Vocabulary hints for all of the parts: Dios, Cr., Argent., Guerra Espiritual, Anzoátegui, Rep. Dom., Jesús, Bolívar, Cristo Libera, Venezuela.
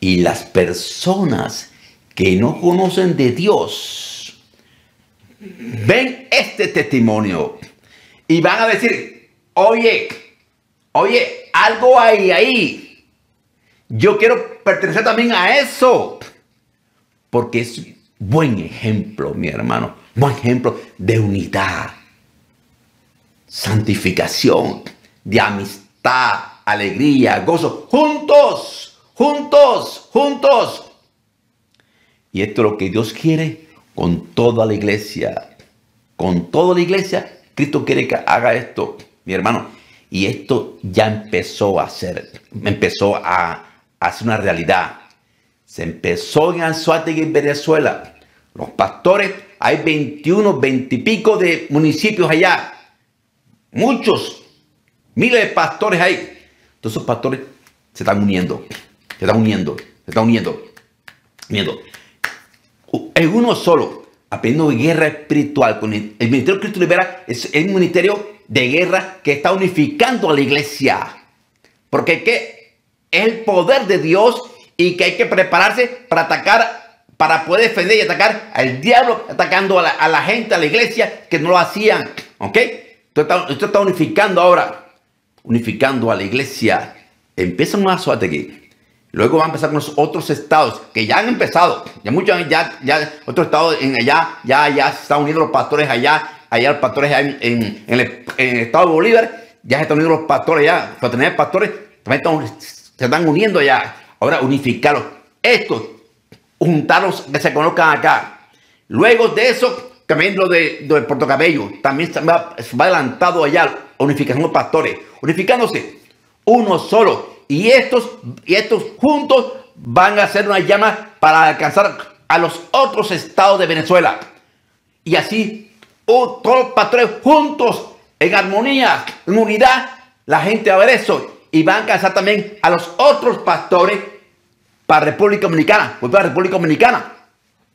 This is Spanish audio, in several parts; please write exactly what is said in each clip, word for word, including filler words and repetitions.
Y las personas que no conocen de Dios ven este testimonio y van a decir, oye, oye, algo hay ahí. Yo quiero pertenecer también a eso. Porque es buen ejemplo, mi hermano. Buen ejemplo de unidad, santificación, de amistad, alegría, gozo. Juntos, juntos, juntos. Y esto es lo que Dios quiere con toda la iglesia. Con toda la iglesia, Cristo quiere que haga esto, mi hermano. Y esto ya empezó a ser, empezó a, a ser una realidad. Se empezó en Anzoátegui, en Venezuela. Los pastores, hay veintiuno, veinte y pico de municipios allá. Muchos, miles de pastores ahí. Todos esos pastores se están uniendo, se están uniendo, se están uniendo, uniendo. Es uno solo, aprendiendo guerra espiritual. Con el, el ministerio de Cristo Libera es el ministerio de guerra que está unificando a la iglesia. Porque ¿qué? Es el poder de Dios y que hay que prepararse para atacar, para poder defender y atacar al diablo, atacando a la, a la gente, a la iglesia que no lo hacían. ¿Ok? Esto está, esto está unificando ahora. Unificando a la iglesia. Empieza con Anzoátegui. Luego va a empezar con los otros estados que ya han empezado. Ya muchos, ya, ya otros estados en allá, ya, ya se están uniendo los pastores allá, allá los pastores allá en, en, en, el, en el estado de Bolívar. Ya se están uniendo los pastores allá, para tener pastores, también están, se están uniendo allá. Ahora unificarlos. Estos, juntarlos, que se conozcan acá. Luego de eso, también lo de, lo de Puerto Cabello, también se va, se va adelantado allá, unificación de los pastores, unificándose, uno solo. Y estos, y estos juntos van a hacer una llama para alcanzar a los otros estados de Venezuela. Y así, oh, todos los pastores juntos, en armonía, en unidad, la gente va a ver eso. Y van a alcanzar también a los otros pastores para República Dominicana, pues para República Dominicana.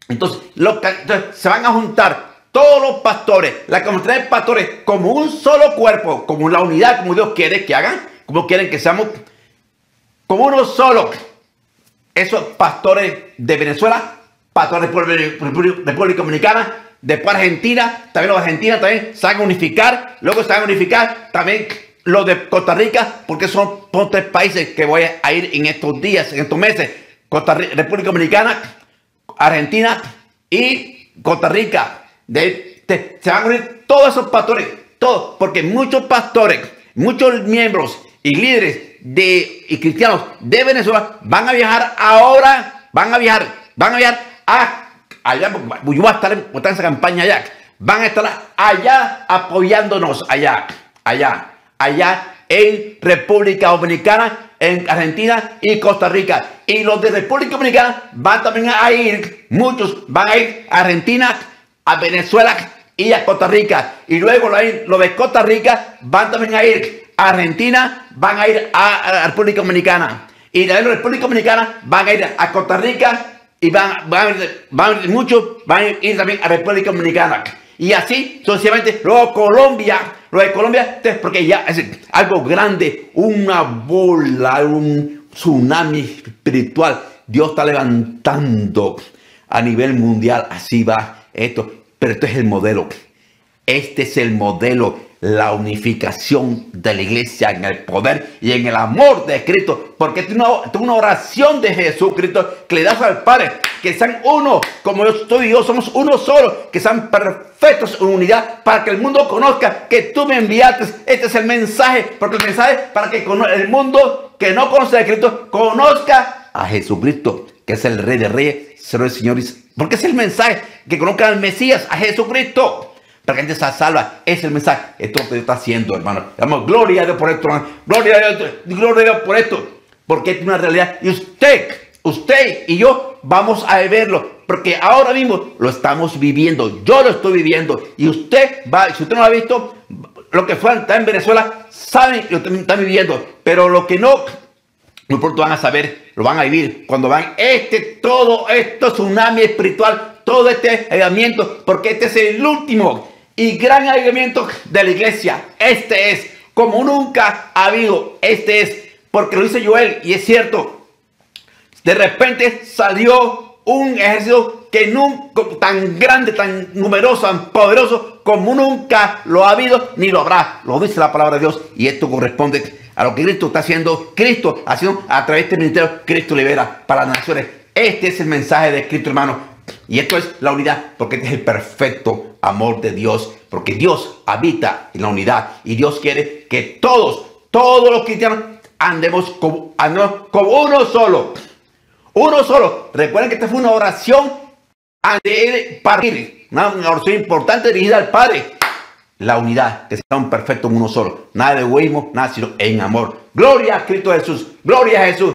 Entonces, los, entonces, se van a juntar todos los pastores, la comunidad de pastores, como un solo cuerpo, como la unidad, como Dios quiere que hagan, como quieren que seamos, como uno solo. Esos pastores de Venezuela, pastores de República Dominicana, después Argentina, también los argentinos también se van a unificar, luego se van a unificar también los de Costa Rica, porque son, son tres países que voy a ir en estos días, en estos meses. Costa Rica, República Dominicana, Argentina y Costa Rica. De, de, se van a unir todos esos pastores, todos, porque muchos pastores, muchos miembros y líderes de, y cristianos de Venezuela van a viajar ahora, van a viajar, van a viajar a, allá, yo voy a estar en, en esa campaña allá, van a estar allá apoyándonos, allá, allá. Allá en República Dominicana, en Argentina y Costa Rica. Y los de República Dominicana van también a ir, muchos van a ir a Argentina, a Venezuela y a Costa Rica. Y luego los de Costa Rica van también a ir a Argentina, van a ir a la República Dominicana. Y de la República Dominicana van a ir a Costa Rica y van, van, van, muchos van a ir también a República Dominicana. Y así, socialmente, luego Colombia, luego Colombia, porque ya es algo grande, una bola, un tsunami espiritual. Dios está levantando a nivel mundial, así va esto. Pero esto es el modelo. Este es el modelo, la unificación de la iglesia en el poder y en el amor de Cristo. Porque es una, es una oración de Jesucristo que le das al Padre. Que sean uno, como yo estoy y yo somos uno solo, que sean perfectos en unidad para que el mundo conozca que tú me enviaste. Este es el mensaje, porque el mensaje para que el mundo que no conoce a Cristo conozca a Jesucristo, que es el Rey de Reyes, Señor de Señores. Porque es el mensaje que conozca al Mesías, a Jesucristo, para que la gente se salva. Es el mensaje. Esto es lo que está haciendo, hermano. Damos gloria a Dios por esto, hermano. Gloria a Dios, gloria a Dios por esto, porque es una realidad. Y usted, usted y yo vamos a verlo, porque ahora mismo lo estamos viviendo. Yo lo estoy viviendo. Y usted va, si usted no lo ha visto, lo que fue está en Venezuela, saben que lo están viviendo. Pero lo que no, muy pronto van a saber, lo van a vivir. Cuando van este, todo esto tsunami espiritual, todo este avivamiento, porque este es el último y gran avivamiento de la iglesia. Este es, como nunca ha habido, este es, porque lo dice Joel, y es cierto. de repente salió un ejército que nunca, tan grande, tan numeroso, tan poderoso, como nunca lo ha habido ni lo habrá. Lo dice la palabra de Dios, y esto corresponde a lo que Cristo está haciendo. Cristo ha sido a través del ministerio Cristo Libera para las naciones. Este es el mensaje de Cristo, hermano. Y esto es la unidad, porque este es el perfecto amor de Dios, porque Dios habita en la unidad y Dios quiere que todos, todos los cristianos andemos como, andemos como uno solo. Uno solo. Recuerden que esta fue una oración ante el Padre, una oración importante dirigida al Padre. La unidad, que sea un perfecto en uno solo. Nada de egoísmo, nada sino en amor. Gloria a Cristo Jesús. Gloria a Jesús.